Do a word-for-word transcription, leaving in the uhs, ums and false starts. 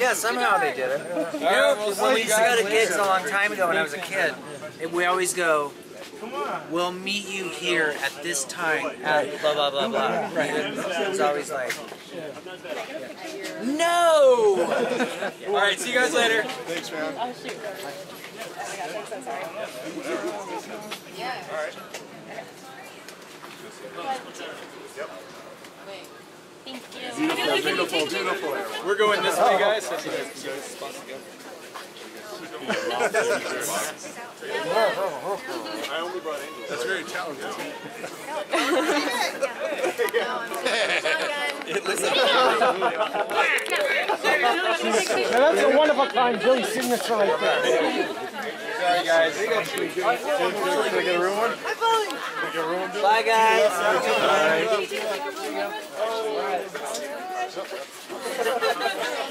Yeah, somehow they did it. You know, when we used to go to gigs a long time ago when I was a kid, and we always go, we'll meet you here at this time at blah blah blah blah. Right. It's always like, no! Alright, see you guys later. Thanks, man. Oh, shoot. Oh my gosh, I'm so sorry. Yeah. Alright. Yep. Wait. Thank you. Beautiful, beautiful, beautiful area. We're going this way, guys. So you guys can go this spot together. I only brought angels. That's very challenging. That's a one of a kind Joey signature right there. Sorry, guys. Can I get a room one? Bye, guys. Bye. Bye. All right.